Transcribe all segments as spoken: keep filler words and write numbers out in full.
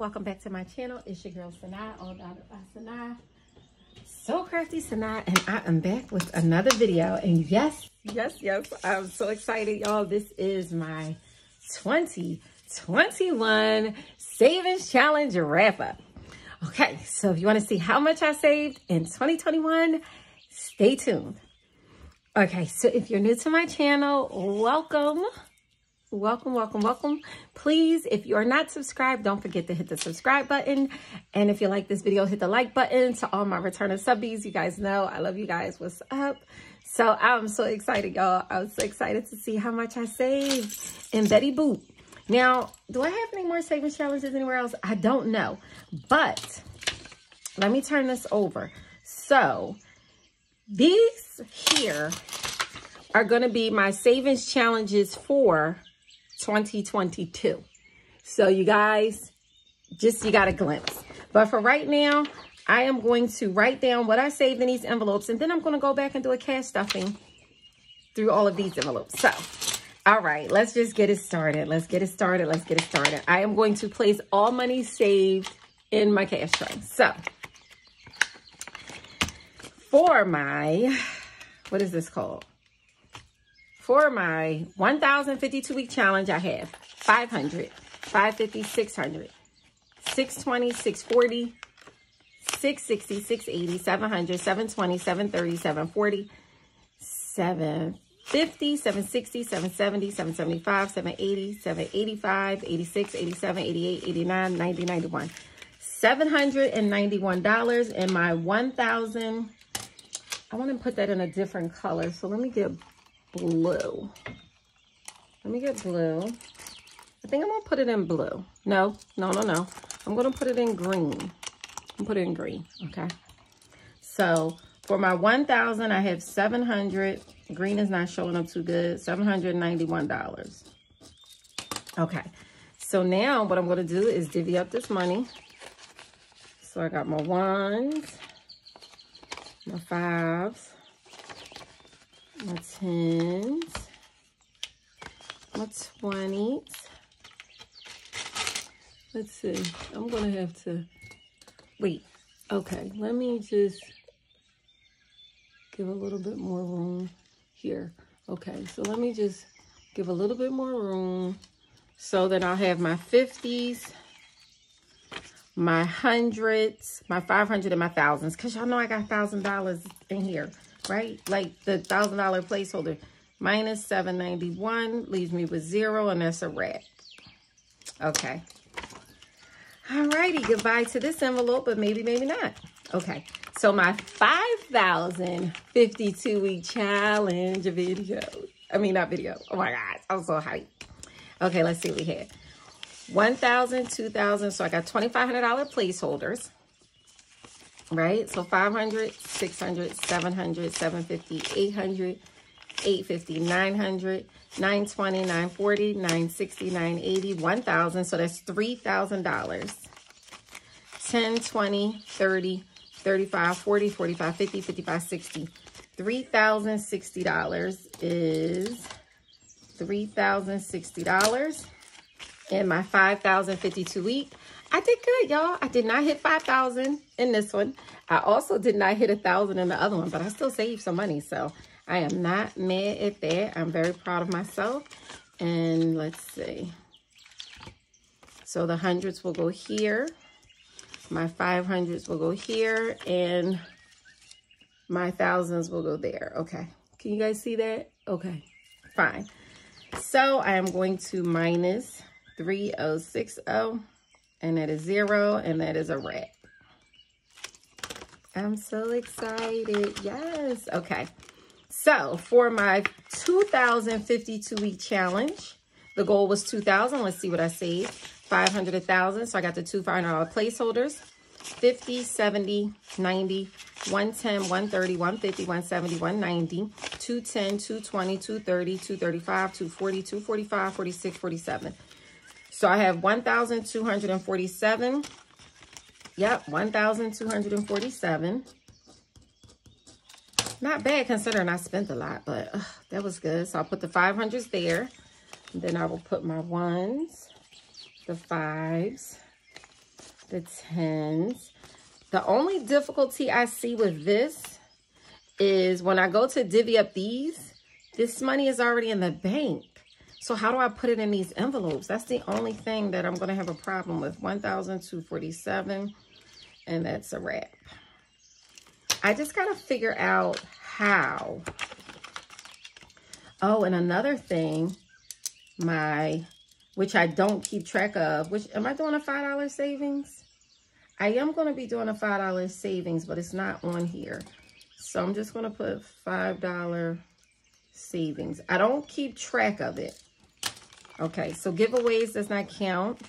welcome back to my channel. It's your girl Sanaa, all daughter by Sanaa, Sew Krafty Sanaa, and I am back with another video. And yes, yes, yes, I'm so excited, y'all. This is my twenty twenty-one savings challenge wrap up. Okay, so if you want to see how much I saved in twenty twenty-one, stay tuned. Okay, so if you're new to my channel, welcome. Welcome, welcome, welcome. Please, if you are not subscribed, don't forget to hit the subscribe button. And if you like this video, hit the like button. To all my returning subbies, you guys know I love you guys. What's up? So I'm so excited, y'all. I'm so excited to see how much I saved in Betty Boop. Now, do I have any more savings challenges anywhere else? I don't know. But let me turn this over. So these here are going to be my savings challenges for twenty twenty-two. So you guys, just you got a glimpse. But for right now, I am going to write down what I saved in these envelopes, and then I'm going to go back and do a cash stuffing through all of these envelopes. So, all right, let's just get it started. Let's get it started. Let's get it started. I am going to place all money saved in my cash tray. So, for my, what is this called? For my one thousand fifty-two week challenge, I have five hundred, five fifty, six hundred, six twenty, six forty, six sixty, six eighty, seven hundred, seven twenty, seven thirty, seven forty, seven fifty, seven sixty, seven seventy, seven seventy-five, seven eighty, seven eighty-five, eighty-six, eighty-seven, eighty-eight, eighty-nine, ninety, ninety-one. seven hundred ninety-one dollars in my one thousand. I want to put that in a different color, so let me get blue. Let me get blue. I think I'm gonna put it in blue. No, no, no, no. I'm gonna put it in green. I'm put it in green. Okay. So for my one thousand, I have seven hundred. Green is not showing up too good. seven hundred ninety-one dollars. Okay. So now what I'm gonna do is divvy up this money. So I got my ones, my fives, my tens, my twenties. Let's see. I'm going to have to wait. Okay. Let me just give a little bit more room here. Okay. So let me just give a little bit more room. So then I'll have my fifties, my hundreds, my five hundred, and my thousands. Because y'all know I got one thousand dollars in here. Right? Like the thousand dollar placeholder. Minus seven ninety-one leaves me with zero, and that's a wrap. Okay. Alrighty, goodbye to this envelope, but maybe, maybe not. Okay. So my five thousand fifty-two week challenge video. I mean, not video. Oh my God. I'm so hyped. Okay, let's see what we had. one thousand, two thousand. So I got twenty-five hundred dollar placeholders. Right? So five hundred, six hundred, seven hundred, seven fifty, eight hundred, eight fifty, nine hundred, nine twenty, nine forty, nine sixty, nine eighty, one thousand. So that's three thousand dollars. ten, twenty, thirty, thirty-five, forty, forty-five, fifty, fifty-five, sixty. three thousand sixty dollars is three thousand sixty dollars in my five thousand fifty-two week. I did good, y'all. I did not hit five thousand in this one. I also did not hit one thousand in the other one, but I still saved some money. So I am not mad at that. I'm very proud of myself. And let's see. So the hundreds will go here. My five hundreds will go here. And my thousands will go there. Okay. Can you guys see that? Okay. Fine. So I am going to minus three thousand sixty. And that is zero, and that is a wrap. I'm so excited. Yes. Okay. So for my two thousand fifty-two week challenge, the goal was two thousand. Let's see what I saved. five hundred, one thousand. So I got the two five hundred dollar placeholders. fifty, seventy, ninety, one ten, one thirty, one fifty, one seventy, one ninety, two ten, two twenty, two thirty, two thirty-five, two forty, two forty-five, forty-six, forty-seven. So I have one thousand two hundred forty-seven. Yep, one thousand two hundred forty-seven. Not bad considering I spent a lot, but uh, that was good. So I'll put the five hundreds there. Then I will put my ones, the fives, the tens. The only difficulty I see with this is when I go to divvy up these, this money is already in the bank. So how do I put it in these envelopes? That's the only thing that I'm going to have a problem with. one thousand two hundred forty-seven, and that's a wrap. I just got to figure out how. Oh, and another thing, my, which I don't keep track of, which, am I doing a five dollar savings? I am going to be doing a five dollar savings, but it's not on here. So I'm just going to put five dollar savings. I don't keep track of it. Okay, so giveaways does not count.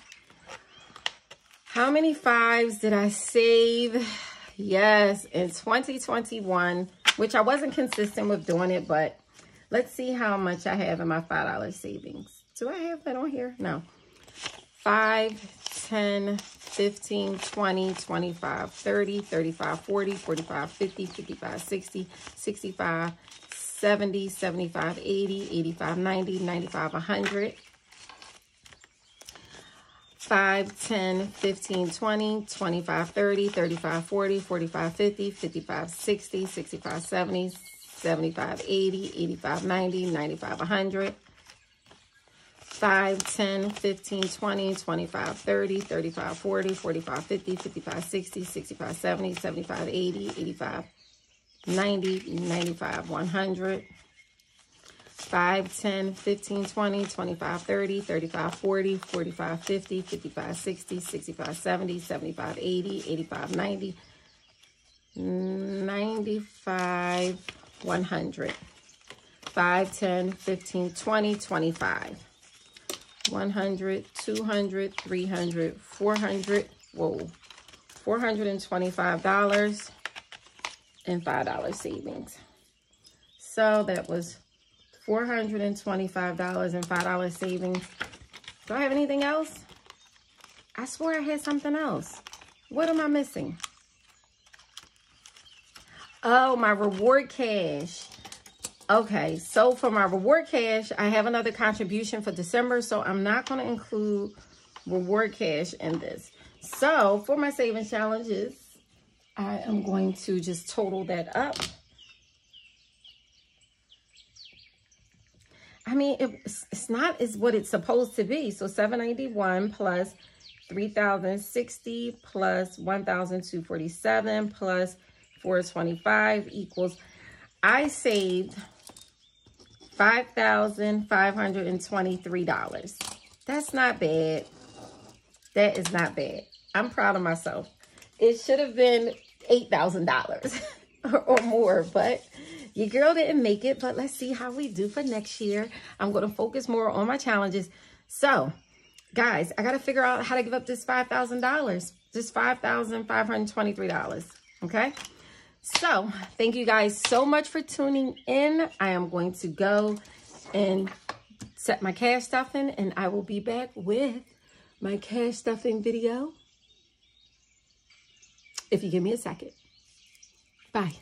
How many fives did I save? Yes, in twenty twenty-one, which I wasn't consistent with doing it, but let's see how much I have in my five dollar savings. Do I have that on here? No. five, ten, fifteen, twenty, twenty-five, thirty, thirty-five, forty, forty-five, fifty, fifty-five, sixty, sixty-five, seventy, seventy-five, eighty, eighty-five, ninety, ninety-five, one hundred. five, ten, fifteen, twenty, twenty-five, thirty, thirty-five, forty, forty-five, fifty, fifty-five, sixty, sixty-five, seventy, seventy-five, eighty, eighty-five, ninety, ninety-five, one hundred. five, ten, fifteen, twenty, twenty-five, thirty, thirty-five, forty, forty-five, fifty, fifty-five, sixty, sixty-five, seventy, seventy-five, eighty, eighty-five, ninety, ninety-five, one hundred. five, ten, fifteen, twenty, twenty-five, thirty, thirty-five, forty, forty-five, fifty, fifty-five, sixty, sixty-five, seventy, seventy-five, eighty, eighty-five, ninety, ninety-five, one hundred. five, ten, fifteen, twenty, twenty-five. one hundred, two hundred, three hundred, four hundred. Whoa. four hundred twenty-five dollars and five dollar savings. So that was four hundred twenty-five dollars and five dollar savings. Do I have anything else? I swear I had something else. What am I missing? Oh, my reward cash. Okay, so for my reward cash, I have another contribution for December, so I'm not going to include reward cash in this. So for my savings challenges, I am going to just total that up. I mean, it's, it's not is what it's supposed to be. So seven ninety-one plus three thousand sixty plus one thousand two hundred forty-seven plus four twenty-five equals, I saved five thousand five hundred twenty-three dollars. That's not bad. That is not bad. I'm proud of myself. It should have been eight thousand dollars or, or more, but your girl didn't make it, but let's see how we do for next year. I'm going to focus more on my challenges. So, guys, I got to figure out how to give up this five thousand dollars. This five thousand five hundred twenty-three dollars, okay? So, thank you guys so much for tuning in. I am going to go and set my cash stuffing, and I will be back with my cash stuffing video if you give me a second. Bye.